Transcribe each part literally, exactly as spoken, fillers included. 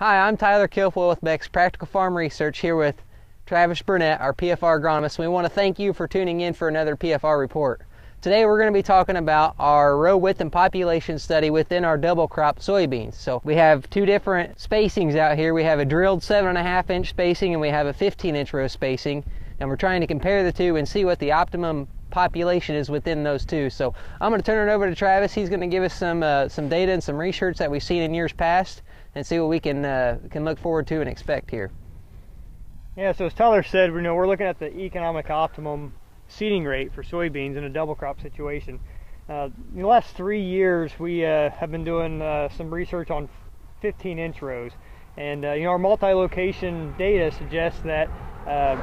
Hi, I'm Tyler Kilfoil with Beck's Practical Farm Research, here with Travis Burnett, our P F R agronomist. We want to thank you for tuning in for another P F R report. Today we're going to be talking about our row width and population study within our double crop soybeans. So we have two different spacings out here. We have a drilled seven and a half inch spacing and we have a fifteen inch row spacing. And we're trying to compare the two and see what the optimum population is within those two. So I'm going to turn it over to Travis. He's going to give us some uh, some data and some research that we've seen in years past and see what we can uh, can look forward to and expect here. Yeah, so as Tyler said, you know, we're looking at the economic optimum seeding rate for soybeans in a double crop situation. Uh, in the last three years, we uh, have been doing uh, some research on fifteen inch rows, and uh, you know, our multi-location data suggests that uh,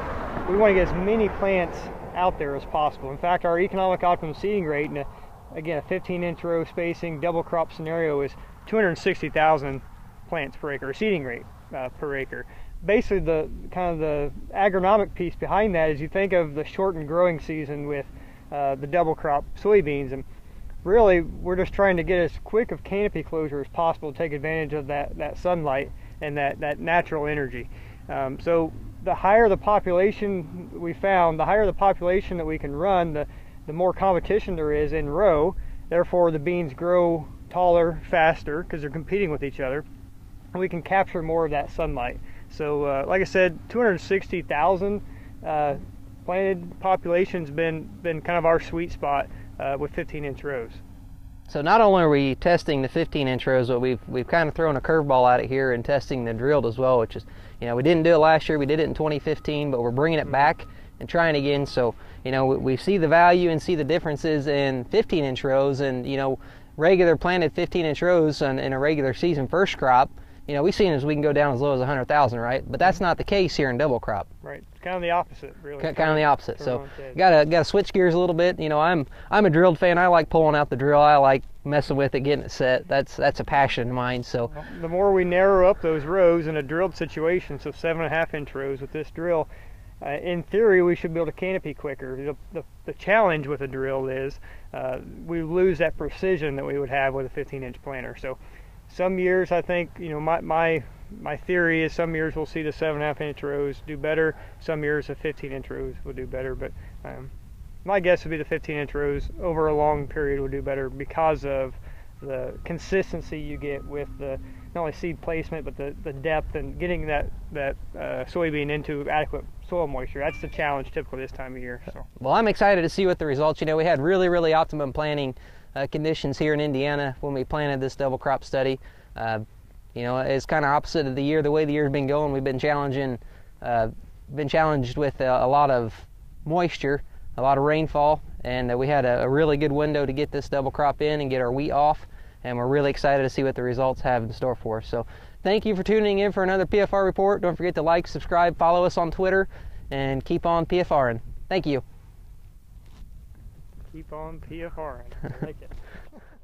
we want to get as many plants out there as possible. In fact, our economic optimum seeding rate, and again, a fifteen inch row spacing double crop scenario, is two hundred sixty thousand plants per acre, seeding rate uh, per acre. Basically, the kind of the agronomic piece behind that is you think of the shortened growing season with uh, the double crop soybeans, and really we're just trying to get as quick of canopy closure as possible to take advantage of that that sunlight and that that natural energy. Um, so the higher the population we found, the higher the population that we can run, the the more competition there is in row. Therefore, the beans grow taller, faster, because they're competing with each other, and we can capture more of that sunlight. So, uh, like I said, two hundred sixty thousand uh, planted population's been been kind of our sweet spot uh, with fifteen inch rows. So not only are we testing the fifteen inch rows, but we've we've kind of thrown a curveball at it here and testing the drilled as well, which is, you know, we didn't do it last year. We did it in twenty fifteen, but we're bringing it back and trying again. So, you know, we, we see the value and see the differences in fifteen inch rows, and, you know, regular planted fifteen inch rows in, in a regular season first crop. You know, we've seen as we can go down as low as one hundred thousand, right? But that's not the case here in double crop. Right, it's kind of the opposite, really. Kind, kind of the opposite. So, gotta gotta switch gears a little bit. You know, I'm I'm a drilled fan. I like pulling out the drill. I like messing with it, getting it set. That's that's a passion of mine. So, well, the more we narrow up those rows in a drilled situation, so seven and a half inch rows with this drill, uh, in theory, we should build a canopy quicker. The the, the challenge with a drill is uh, we lose that precision that we would have with a fifteen inch planter. So. Some years, I think, you know, my, my my theory is some years we'll see the seven and a half inch rows do better. Some years the fifteen inch rows will do better. But um, my guess would be the fifteen inch rows over a long period will do better because of the consistency you get with the not only seed placement but the, the depth and getting that that uh, soybean into adequate soil moisture. That's the challenge typical this time of year. So. Well, I'm excited to see what the results. You know, we had really really optimum planting Uh, conditions here in Indiana when we planted this double crop study. Uh, you know, it's kind of opposite of the year. The way the year's been going, we've been challenging, uh, been challenged with uh, a lot of moisture, a lot of rainfall, and uh, we had a, a really good window to get this double crop in and get our wheat off. And we're really excited to see what the results have in store for us. So, thank you for tuning in for another P F R report. Don't forget to like, subscribe, follow us on Twitter, and keep on P F R ing. Thank you. Keep on P F R ing. I like it.